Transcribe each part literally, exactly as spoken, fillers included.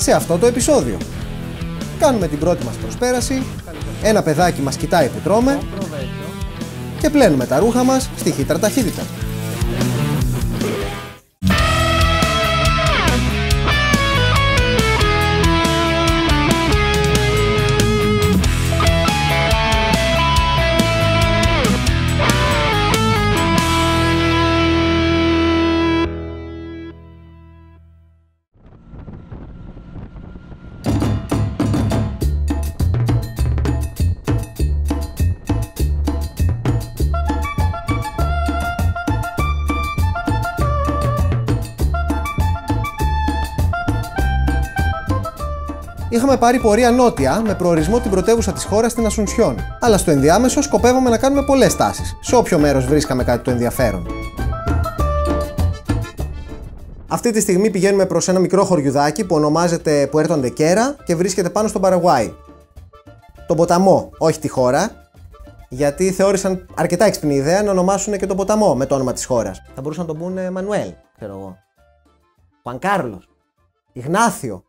σε αυτό το επεισόδιο. Κάνουμε την πρώτη μας προσπέραση, ένα παιδάκι μας κοιτάει που τρώμε και πλένουμε τα ρούχα μας στη χύτρα ταχύτητα. Είχαμε πάρει πορεία νότια με προορισμό την πρωτεύουσα της χώρας στην Ασουνσιόν, αλλά στο ενδιάμεσο σκοπεύαμε να κάνουμε πολλές τάσεις, σε όποιο μέρος βρίσκαμε κάτι το ενδιαφέρον. Αυτή τη στιγμή πηγαίνουμε προς ένα μικρό χωριουδάκι που ονομάζεται Πουέρτο Αντεκέρα και βρίσκεται πάνω στον Παραγουάι. Τον ποταμό, όχι τη χώρα, γιατί θεώρησαν αρκετά έξυπνη ιδέα να ονομάσουν και τον ποταμό με το όνομα της χώρας. Θα μπορούσαν να τον πούνε Μανουέλ, ξέρω εγώ. Χουαν Κάρλος, Ιγνάθιο.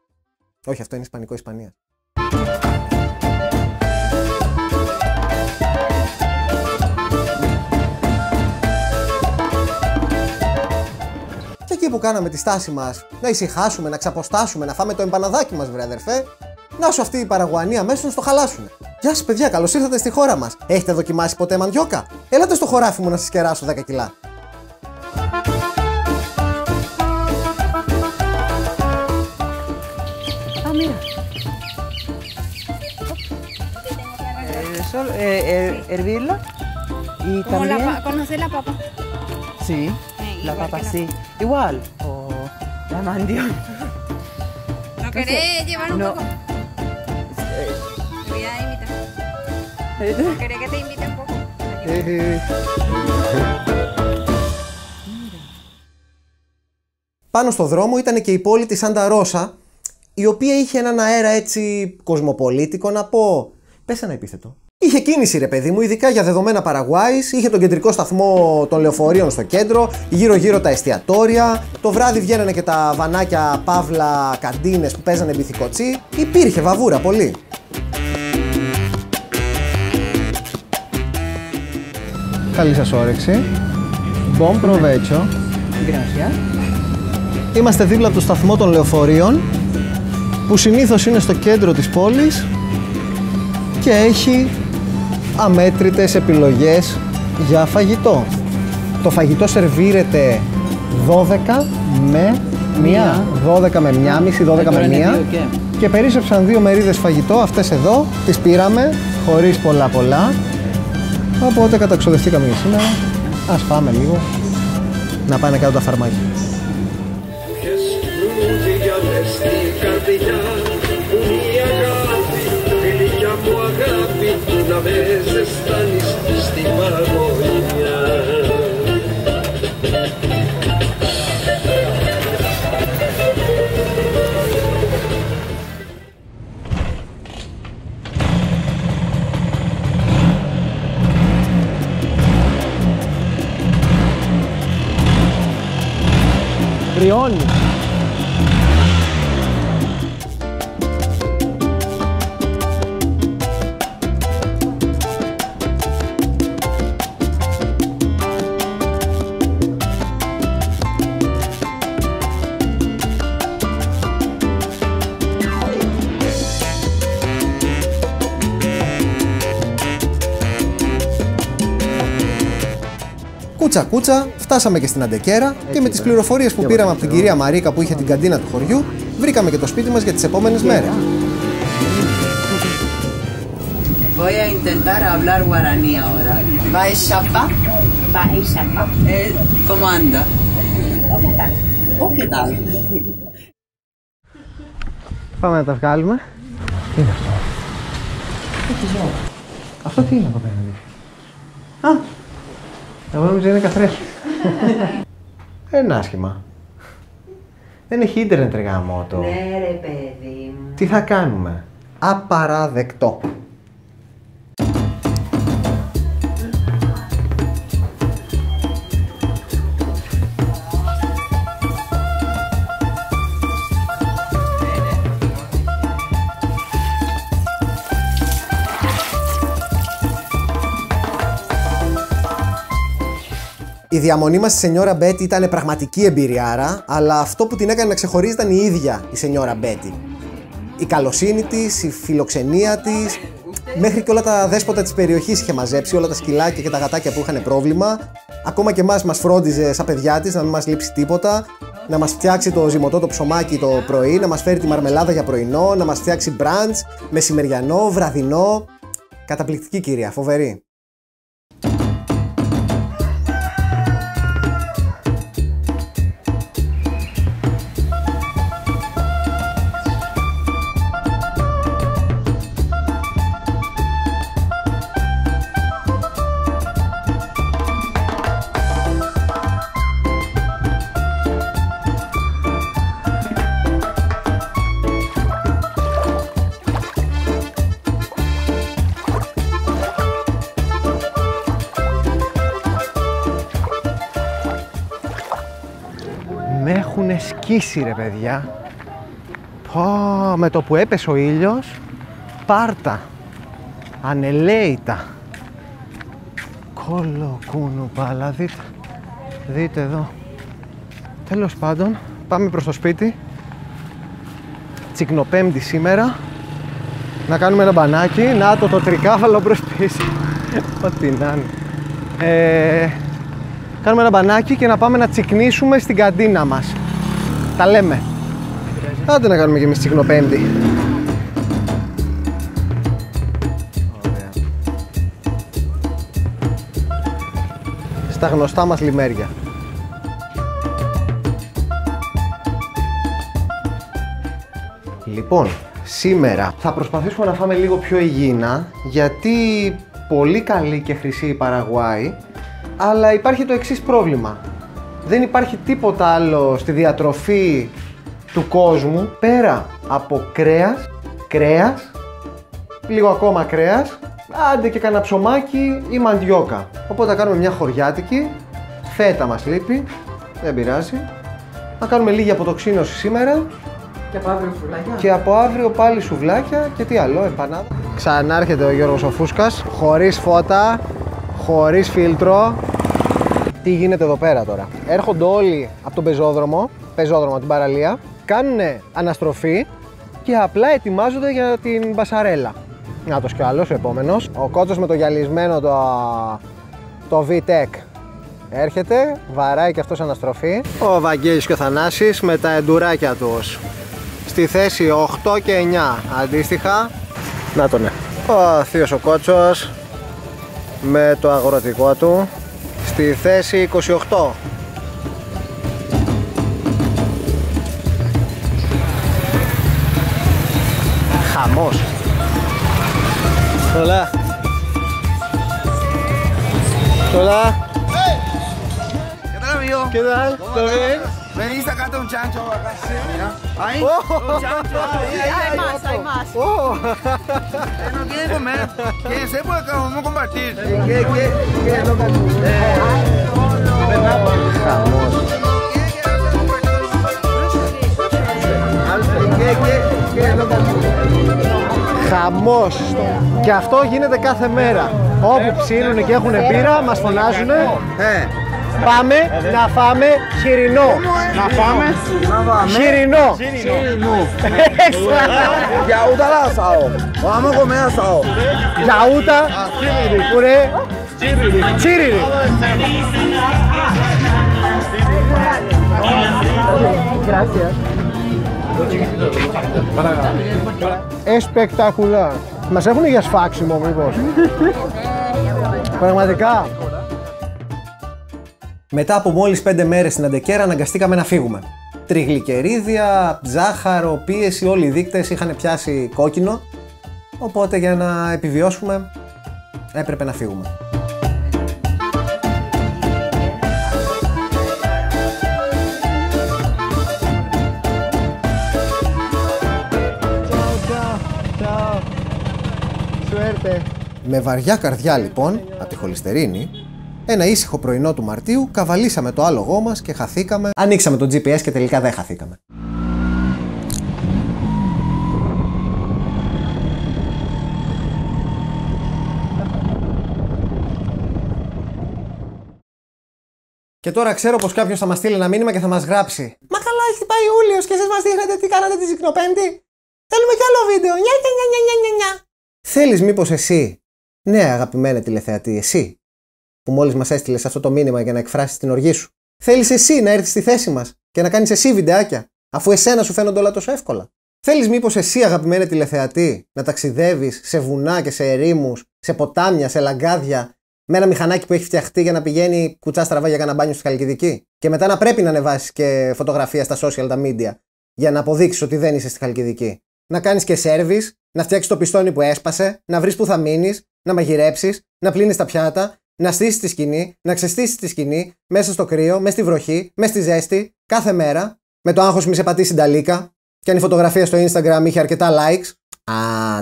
Όχι, αυτό είναι Ισπανικό Ισπανία. Και εκεί που κάναμε τη στάση μας, να ησυχάσουμε, να ξαποστάσουμε, να φάμε το εμπαναδάκι μας, βρε αδερφέ, να σου αυτοί οι Παραγουανοί αμέσως να στο χαλάσουνε. Γεια σας, παιδιά, καλώς ήρθατε στη χώρα μας. Έχετε δοκιμάσει ποτέ μαντιόκα? Έλατε στο χωράφι μου να σας κεράσω δέκα κιλά. Eso, eh, hervirlo y también... ¿Conoce la papa? Sí, la papa sí. Igual, o la mandioca. ¿No querés llevar un poco? Voy a invitar. ¿Querés que te invite un poco? Πάνω στο δρόμο ήταν και η πόλη της Σάντα Ρόσα, η οποία είχε έναν αέρα έτσι κοσμοπολίτικο να πω. Πες ένα επίθετο. Είχε κίνηση ρε παιδί μου, ειδικά για δεδομένα Παραγουάης, είχε τον κεντρικό σταθμό των λεωφορείων στο κέντρο, γύρω γύρω τα εστιατόρια, το βράδυ βγαίνανε και τα βανάκια παύλα καντίνες που παίζανε μπιθικοτσί, υπήρχε βαβούρα πολύ. Καλή σας όρεξη. Bon provecho. Είμαστε δίπλα από το σταθμό των λεωφορείων, που συνήθως είναι στο κέντρο της πόλης και έχει αμέτρητες επιλογές για φαγητό. Το φαγητό σερβίρεται δώδεκα με μία, δώδεκα με μία, μισή, δώδεκα με μία και περίσσεψαν δύο μερίδες φαγητό, αυτές εδώ, τις πήραμε χωρίς πολλά πολλά, οπότε καταξοδευτήκαμε για σήμερα, ας φάμε λίγο, να πάνε κάτω τα φαρμάκια. Ριώνει. Κούτσα κούτσα, φτάσαμε και στην Αντεκέρα και με τις πληροφορίες που πήραμε από την κυρία Μαρίκα που είχε την καντίνα του χωριού, βρήκαμε και το σπίτι μας για τις επόμενες μέρες. Voy a intentar hablar guaraní ahora. ¿Vais chapa? ¿Vais chapa? ¿Cómo anda? ¿Qué tal? ¿Qué tal? Πάμε να τα βγάλουμε. Τι είναι αυτό? Αυτό τι είναι από πέναντι? Α! Εγώ νομίζω είναι καθρέφτη. Ένα άσχημα. Δεν έχει ίντερνετ ρε γάμο το. Ναι ρε παιδί μου. Τι θα κάνουμε? Απαραδεκτό. Η διαμονή μας στη Σενιώρα Μπέτη ήταν πραγματική εμπειριάρα, αλλά αυτό που την έκανε να ξεχωρίζει ήταν η ίδια η Σενιώρα Μπέτη. Η καλοσύνη της, η φιλοξενία της, μέχρι και όλα τα δέσποτα της περιοχής είχε μαζέψει, όλα τα σκυλάκια και τα γατάκια που είχαν πρόβλημα. Ακόμα και εμάς μας φρόντιζε σαν παιδιά της, να μην μας λείψει τίποτα, να μας φτιάξει το ζυμωτό το ψωμάκι το πρωί, να μας φέρει τη μαρμελάδα για πρωινό, να μας φτιάξει μπραντς, μεσημεριανό, βραδινό. Καταπληκτική κυρία, φοβερή. Με έχουνε σκίσει ρε παιδιά. Πω, με το που έπεσε ο ήλιος, πάρτα, ανελέητα. Κολοκούνου πάλα, δείτε, δείτε εδώ. Τέλος πάντων, πάμε προς το σπίτι. Τσικνοπέμπτη σήμερα. Να κάνουμε ένα μπανάκι, να το το τρικάβαλο προς πίσω. Ό,τι να είναι. Κάνουμε ένα μπανάκι και να πάμε να τσικνήσουμε στην καντίνα μας. Τα λέμε. Άντε να κάνουμε και εμείς τσικνοπέμπτη. Στα γνωστά μας λιμέρια. Λοιπόν, σήμερα θα προσπαθήσουμε να φάμε λίγο πιο υγιεινά, γιατί πολύ καλή και χρυσή η Παραγουάι, αλλά υπάρχει το εξής πρόβλημα. Δεν υπάρχει τίποτα άλλο στη διατροφή του κόσμου πέρα από κρέας, κρέας, λίγο ακόμα κρέας, άντε και κανένα ψωμάκι ή μαντιόκα. Οπότε θα κάνουμε μια χωριάτικη, φέτα μας λείπει, δεν πειράζει. Θα κάνουμε λίγη αποτοξίνωση σήμερα. Και από αύριο σουβλάκια. Και από αύριο πάλι σουβλάκια και τι άλλο, επανάδα. Ξανάρχεται ο Γιώργος ο Φούσκας, χωρίς φώτα, χωρίς φίλτρο. Τι γίνεται εδώ πέρα τώρα? Έρχονται όλοι από τον πεζόδρομο, πεζόδρομο από την παραλία, κάνουν αναστροφή και απλά ετοιμάζονται για την μπασαρέλα. Να το σκάλος, ο επόμενος. Ο κότσος με το γυαλισμένο το, το βι-Tech έρχεται, βαράει και αυτός αναστροφή. Ο Βαγγέλης και ο Θανάσης με τα εντουράκια τους. Στη θέση οκτώ και εννιά αντίστοιχα. Να το ναι. Ο θείος ο κότσος με το αγροτικό του στη θέση είκοσι οκτώ. Χαμός. Τολά. Τολά. ¿Qué tal? ¿Todo bien? Venís a un chancho acá, mira. Ahí. Un chancho. Hay más, hay más. No quieren comer. Quien se puede acá, vamos a compartir. ¿Qué, qué, qué es lo que tú? Χαμός. Και αυτό γίνεται κάθε μέρα. Όπου ψήνουνε και έχουνε πείρα, μας φωνάζουνε. Πάμε να φάμε χοιρινό. Να φάμε χοιρινό. Χοιρινό. Γιαούτα ασάο. Πάμε να κομμέν ασάο. Γιαούτα. Κουρέ. Τσίριρι. Εσπεκτακουλά. Μας έχουν για σφάξιμο μήπως? Πραγματικά. Μετά από μόλις πέντε μέρες στην Αντεκέρα αναγκαστήκαμε να φύγουμε. Τριγλικερίδια, ζάχαρο, πίεση, όλοι οι δείκτες είχαν πιάσει κόκκινο, οπότε για να επιβιώσουμε έπρεπε να φύγουμε. Με βαριά καρδιά λοιπόν, από τη χολυστερίνη, ένα ήσυχο πρωινό του Μαρτίου, καβαλήσαμε το άλογό μας και χαθήκαμε. Ανοίξαμε το τζι πι ες και τελικά δεν χαθήκαμε. Και τώρα ξέρω πως κάποιος θα μας στείλει ένα μήνυμα και θα μας γράψει: μα καλά, έχει πάει Ιούλιος και εσείς μας δείχνετε τι κάνατε τη Ζυκνοπέμπτη. Θέλουμε κι άλλο βίντεο. Νια, νια, νια, νια, νια. Θέλεις μήπως εσύ, ναι, αγαπημένε τηλεθεατή, εσύ που μόλις μας έστειλες αυτό το μήνυμα για να εκφράσεις την οργή σου, θέλεις εσύ να έρθεις στη θέση μας και να κάνεις εσύ βιντεάκια, αφού εσένα σου φαίνονται όλα τόσο εύκολα? Θέλεις μήπως εσύ, αγαπημένε τηλεθεατή, να ταξιδεύεις σε βουνά και σε ερήμους, σε ποτάμια, σε λαγκάδια, με ένα μηχανάκι που έχει φτιαχτεί για να πηγαίνει κουτσά στραβά για κάνα μπάνιο στη Χαλκιδική, και μετά να πρέπει να ανεβάσεις και φωτογραφία στα social τα media για να αποδείξεις ότι δεν είσαι στη Χαλκιδική? Να κάνεις και σέρβις, να φτιάξεις το πιστόνι που έσπασε, να βρεις που θα μείνεις, να μαγειρέψεις, να πλύνεις τα πιάτα, να στήσεις τη σκηνή, να ξεστήσεις τη σκηνή, μέσα στο κρύο, μέσα στη βροχή, μέσα στη ζέστη, κάθε μέρα, με το άγχος μη σε πατήσει ταλίκα, και αν η φωτογραφία στο Instagram είχε αρκετά likes. Α,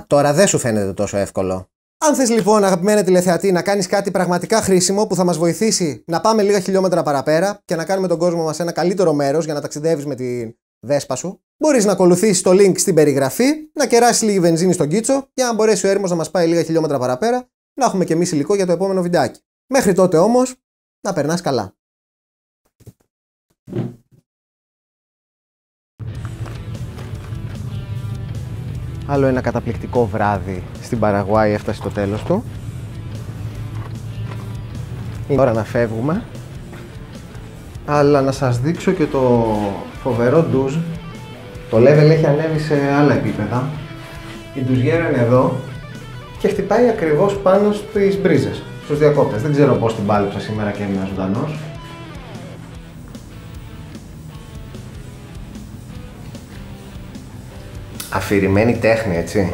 τώρα δεν σου φαίνεται τόσο εύκολο. Αν θες λοιπόν, αγαπημένα τηλεθεατή, να κάνεις κάτι πραγματικά χρήσιμο που θα μας βοηθήσει να πάμε λίγα χιλιόμετρα παραπέρα και να κάνουμε τον κόσμο μας ένα καλύτερο μέρος για να ταξιδεύεις με τη Βέσπα σου, μπορείς να ακολουθήσεις το link στην περιγραφή, να κεράσεις λίγη βενζίνη στον κίτσο για να μπορέσει ο έρημος να μας πάει λίγα χιλιόμετρα παραπέρα, να έχουμε και εμείς υλικό για το επόμενο βιντεάκι. Μέχρι τότε όμως, να περνάς καλά. Άλλο ένα καταπληκτικό βράδυ στην Παραγουάι έφτασε το τέλος του. Είναι ώρα να φεύγουμε. Αλλά να σας δείξω και το φοβερό ντουζ. Το level έχει ανέβει σε άλλα επίπεδα. Η ντουζιέρα είναι εδώ και χτυπάει ακριβώς πάνω στις μπρίζες, στους διακόπτες. Δεν ξέρω πώς την πάλεψα σήμερα και έμεινα ζωντανός. Αφηρημένη τέχνη, έτσι.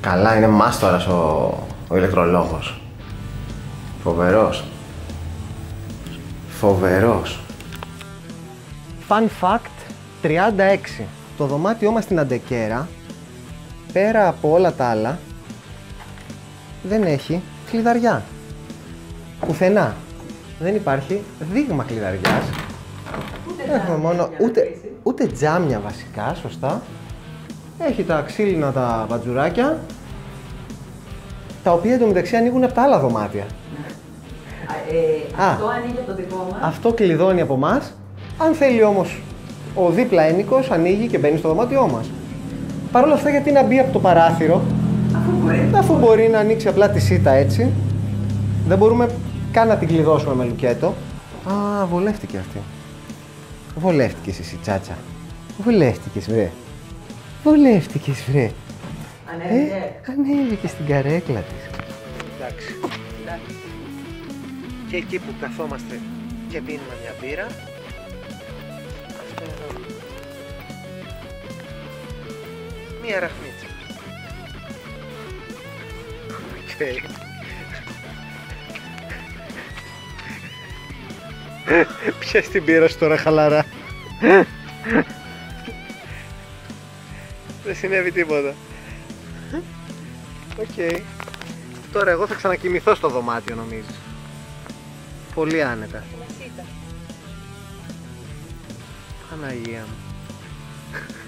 Καλά, είναι μάστορας ο, ο ηλεκτρολόγος. Φοβερός. Φοβερός. Fun fact τριάντα έξι. Το δωμάτιό μας στην Αντεκέρα, πέρα από όλα τα άλλα, δεν έχει κλειδαριά. Πουθενά. Δεν υπάρχει δείγμα κλειδαριάς. Έχουμε μόνο ούτε, ούτε τζάμια βασικά, σωστά. Έχει τα ξύλινα τα μπατζουράκια, τα οποία εντωμεταξύ ανοίγουν από τα άλλα δωμάτια. Ε, Α, αυτό ανοίγει από το δικό μας. Αυτό κλειδώνει από μας. Αν θέλει όμως ο δίπλα ένικος, ανοίγει και μπαίνει στο δωμάτιό μας. Παρ' όλα αυτά, γιατί να μπει από το παράθυρο, αφού μπορεί, αφού μπορεί να ανοίξει απλά τη σίτα έτσι. Δεν μπορούμε καν να την κλειδώσουμε με λουκέτο. Α, βολεύτηκε αυτή. Βολεύτηκες εσύ, τσάτσα. Βολεύτηκες, βρε. Βολεύτηκες, βρε. Ανέβηκε. Ε, ανέβηκε στην καρέκλα της. Εντάξει. Εντάξει. Και εκεί που καθόμαστε και πίνουμε μια πύρα. Αυτό εδώ. Μια ραχνίτσα. Οκ. Πιες την πύρα σου τώρα χαλαρά. Δεν συνέβη τίποτα. Οκ. Okay. Τώρα εγώ θα ξανακοιμηθώ στο δωμάτιο, νομίζεις? Πολύ άνετα. Παναγία μου.